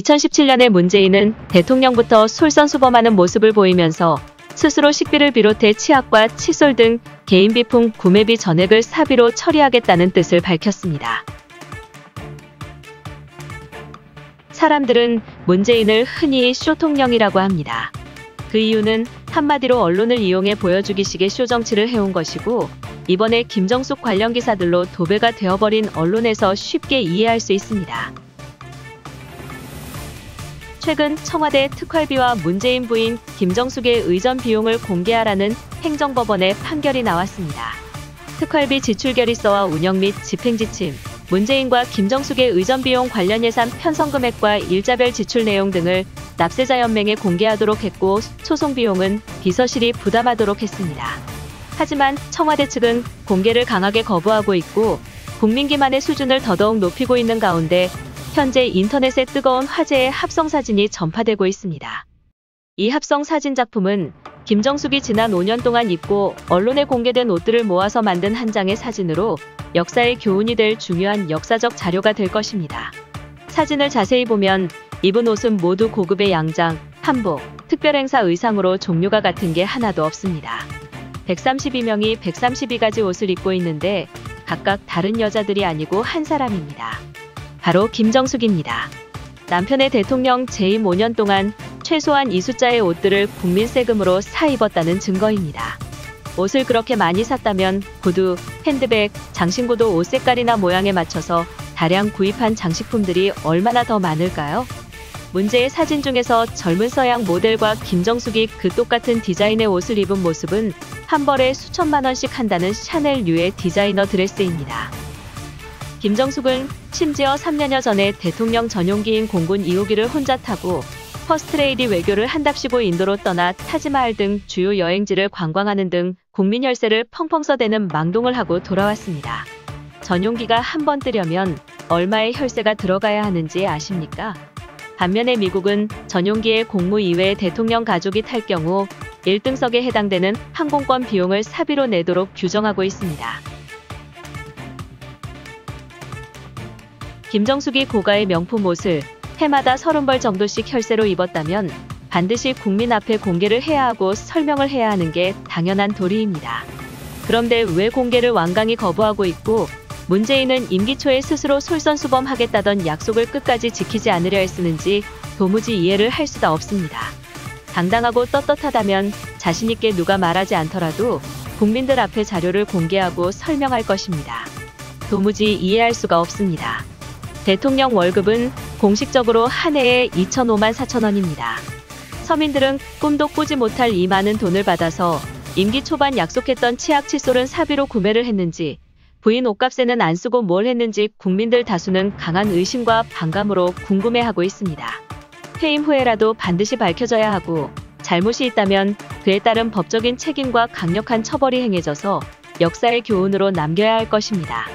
2017년에 문재인은 대통령부터 솔선수범하는 모습을 보이면서 스스로 식비를 비롯해 치약과 칫솔 등 개인 비품 구매비 전액을 사비로 처리하겠다는 뜻을 밝혔습니다. 사람들은 문재인을 흔히 쇼통령이라고 합니다. 그 이유는 한마디로 언론을 이용해 보여주기식의 쇼정치를 해온 것이고, 이번에 김정숙 관련 기사들로 도배가 되어버린 언론에서 쉽게 이해할 수 있습니다. 최근 청와대 특활비와 문재인 부인 김정숙의 의전 비용을 공개하라는 행정법원의 판결이 나왔습니다. 특활비 지출 결의서와 운영 및 집행지침, 문재인과 김정숙의 의전 비용 관련 예산 편성 금액과 일자별 지출 내용 등을 납세자연맹에 공개하도록 했고, 소송 비용은 비서실이 부담하도록 했습니다. 하지만 청와대 측은 공개를 강하게 거부하고 있고, 국민기만의 수준을 더더욱 높이고 있는 가운데 현재 인터넷에 뜨거운 화제의 합성사진이 전파되고 있습니다. 이 합성사진 작품은 김정숙이 지난 5년 동안 입고 언론에 공개된 옷들을 모아서 만든 한 장의 사진으로 역사의 교훈이 될 중요한 역사적 자료가 될 것입니다. 사진을 자세히 보면 입은 옷은 모두 고급의 양장, 한복, 특별행사 의상으로 종류가 같은 게 하나도 없습니다. 132명이 132가지 옷을 입고 있는데 각각 다른 여자들이 아니고 한 사람입니다. 바로 김정숙입니다. 남편의 대통령 재임 5년 동안 최소한 이 숫자의 옷들을 국민 세금으로 사 입었다는 증거입니다. 옷을 그렇게 많이 샀다면 구두, 핸드백, 장신구도 옷 색깔이나 모양에 맞춰서 다량 구입한 장식품들이 얼마나 더 많을까요? 문제의 사진 중에서 젊은 서양 모델과 김정숙이 그 똑같은 디자인의 옷을 입은 모습은 한 벌에 수천만 원씩 한다는 샤넬류의 디자이너 드레스입니다. 김정숙은 심지어 3년여 전에 대통령 전용기인 공군 2호기를 혼자 타고 퍼스트레이디 외교를 한답시고 인도로 떠나 타지마할 등 주요 여행지를 관광하는 등 국민 혈세를 펑펑 써대는 망동을 하고 돌아왔습니다. 전용기가 한 번 뜨려면 얼마의 혈세가 들어가야 하는지 아십니까? 반면에 미국은 전용기에 공무 이외의 대통령 가족이 탈 경우 1등석에 해당되는 항공권 비용을 사비로 내도록 규정하고 있습니다. 김정숙이 고가의 명품 옷을 해마다 30벌 정도씩 혈세로 입었다면 반드시 국민 앞에 공개를 해야 하고 설명을 해야 하는 게 당연한 도리입니다. 그런데 왜 공개를 완강히 거부하고 있고, 문재인은 임기 초에 스스로 솔선수범하겠다던 약속을 끝까지 지키지 않으려 했으는지 도무지 이해를 할 수가 없습니다. 당당하고 떳떳하다면 자신 있게 누가 말하지 않더라도 국민들 앞에 자료를 공개하고 설명할 것입니다. 도무지 이해할 수가 없습니다. 대통령 월급은 공식적으로 한 해에 2,540,000원입니다. 서민들은 꿈도 꾸지 못할 이 많은 돈을 받아서 임기 초반 약속했던 치약 칫솔은 사비로 구매를 했는지, 부인 옷값에는 안 쓰고 뭘 했는지 국민들 다수는 강한 의심과 반감으로 궁금해하고 있습니다. 퇴임 후에라도 반드시 밝혀져야 하고, 잘못이 있다면 그에 따른 법적인 책임과 강력한 처벌이 행해져서 역사의 교훈으로 남겨야 할 것입니다.